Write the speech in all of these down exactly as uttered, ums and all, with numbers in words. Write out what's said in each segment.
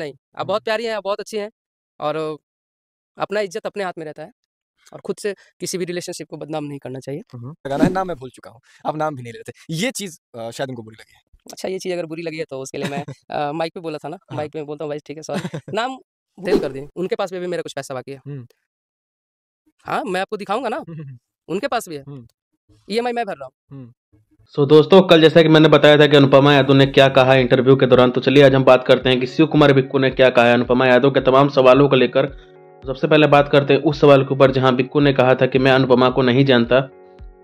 नहीं, आप बहुत प्यारी हैं, आप बहुत अच्छी हैं, और अपना इज्जत अपने हाथ में रहता है और खुद से किसी भी रिलेशनशिप को बदनाम नहीं करना चाहिए। लगाना है नाम, मैं भूल चुका हूँ, आप नाम भी नहीं लेते, ये चीज़ शायद उनको बुरी लगी। अच्छा, ये चीज़ अगर बुरी लगी है तो उसके लिए मैं माइक पे बोला था ना, माइक में बोलता हूँ भाई ठीक है सॉरी, नाम फेल कर दिए। उनके पास भी अभी मेरा कुछ पैसा बाकी है, हाँ मैं आपको दिखाऊंगा ना, उनके पास भी है, ई एम आई मैं भर रहा हूँ। सो so, दोस्तों कल जैसा कि मैंने बताया था कि अनुपमा यादव ने क्या कहा इंटरव्यू के दौरान, तो चलिए आज हम बात करते हैं कि शिव कुमार बिक्कू ने क्या कहा है अनुपमा यादव के तमाम सवालों को लेकर। सबसे पहले बात करते हैं उस सवाल के ऊपर जहां बिक्कू ने कहा था कि मैं अनुपमा को नहीं जानता।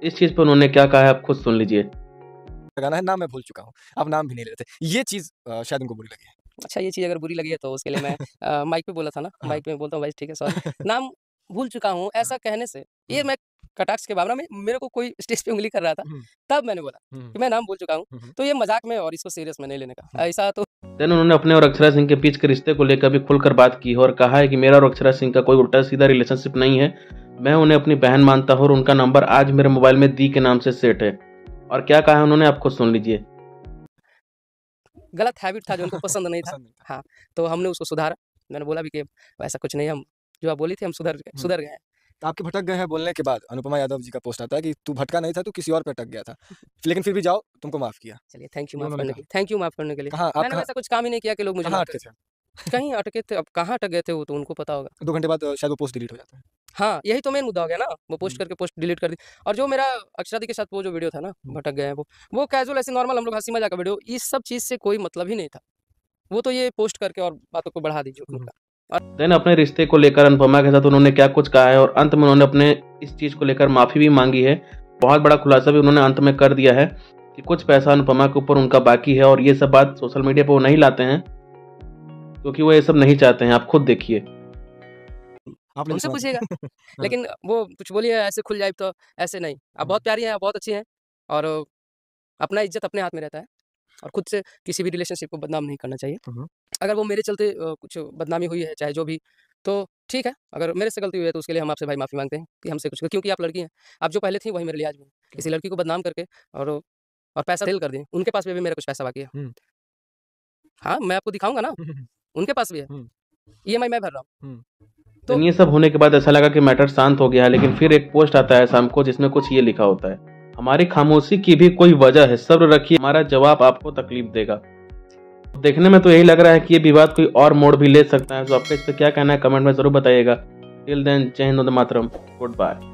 इस चीज़ पर उन्होंने क्या कहा है आप खुद सुन लीजिए। लगाना है नाम, मैं भूल चुका हूँ, आप नाम भी नहीं लेते, ये चीज़ शायद उनको बुरी लगी। अच्छा, ये चीज़ अगर बुरी लगी है तो उसके लिए मैं माइक पे बोला था ना, माइक में बोलता हूँ भाई ठीक है सॉरी, नाम भूल चुका हूँ, ऐसा कहने से ये मैं कटाक्ष के भावना में, मेरे को कोई स्टेज पे उंगली कर रहा था तब मैंने बोला कि मैं नाम बोल चुका हूँ, तो ये मजाक में और इसको सीरियस में नहीं लेने का ऐसा। तो देन उन्होंने अपने और अक्षरा सिंह के बीच के रिश्ते को लेकर भी खुलकर बात की और कहा है कि मेरा और अक्षरा सिंह का कोई उल्टा सीधा रिलेशनशिप नहीं है, मैं उन्हें अपनी बहन मानता हूँ और उनका नंबर आज मेरे मोबाइल में दी के नाम से सेट है। और क्या कहा उन्होंने आप खुद सुन लीजिए। गलत हैबिट था जो उनको पसंद नहीं था, हाँ तो हमने उसको सुधारा, मैंने बोला भी कि ऐसा कुछ नहीं, हम जो आप बोली थी हम सुधर सुधर गए। आपके भटक गए हैं बोलने के बाद अनुपमा यादव जी का पोस्ट आता है कि तू भटका नहीं था, तू किसी और पे अटक गया था, लेकिन फिर भी जाओ तुमको माफ किया। चलिए थैंक यू माफ करने के लिए, थैंक यू माफ करने के लिए। मैंने ऐसा कुछ काम ही नहीं किया कि लोग मुझे माफ करें, कहीं अटके थे, अब कहाँ अटक गए थे वो तो उनको पता होगा। दो घंटे बाद शायद वो पोस्ट डिलीट हो जाता है, हाँ यही तो मेन मुद्दा हो गया ना, वो पोस्ट करके पोस्ट डिलीट कर दी। और जो मेरा अक्षरा दी के साथ वो जो वीडियो था ना भटक गए हैं, वो वो कैजुअल ऐसे नॉर्मल हम लोग हंसी मजाक का वीडियो, इस सब चीज़ से कोई मतलब ही नहीं था, वो तो ये पोस्ट करके और बातों को बढ़ा दीजिए। देन अपने रिश्ते को लेकर अनुपमा के साथ उन्होंने क्या कुछ कहा है और अंत में उन्होंने अपने इस चीज़ को लेकर माफ़ी भी मांगी है। बहुत बड़ा खुलासा भी उन्होंने अंत में कर दिया है कि कुछ पैसा अनुपमा के ऊपर उनका बाकी है और ये सब बात सोशल मीडिया पर वो नहीं लाते हैं क्योंकि वो ये सब नहीं चाहते हैं। आप खुद देखिए, आप उनसे पूछिएगा लेकिन वो कुछ बोलिए ऐसे खुल जाए तो ऐसे नहीं, आप बहुत प्यारी हैं, आप बहुत अच्छी हैं, और अपना इज्जत अपने हाथ में रहता है और खुद से किसी भी रिलेशनशिप को बदनाम नहीं करना चाहिए। अगर वो मेरे चलते कुछ बदनामी हुई है चाहे जो भी, तो ठीक है, अगर मेरे से गलती हुई है तो उसके लिए हम आपसे भाई माफ़ी मांगते हैं कि हमसे कुछ, क्योंकि आप लड़की हैं, आप जो पहले थी वही मेरे लिए आज भी, किसी लड़की को बदनाम करके और और पैसा सेल कर दें। उनके पास भी मेरा कुछ पैसा बाकी है, हाँ मैं आपको दिखाऊंगा ना, उनके पास भी है, ई एम आई मैं भर रहा हूँ। तो ये सब होने के बाद ऐसा लगा कि मैटर शांत हो गया है, लेकिन फिर एक पोस्ट आता है शाम को जिसमें कुछ ये लिखा होता है, हमारी खामोशी की भी कोई वजह है, सब्र रखिए, हमारा जवाब आपको तकलीफ देगा। देखने में तो यही लग रहा है कि ये विवाद कोई और मोड़ भी ले सकता है, तो आपका इस पर क्या कहना है कमेंट में जरूर बताइएगा। टिल देन जय हिंद वंदे मातरम, गुड बाय।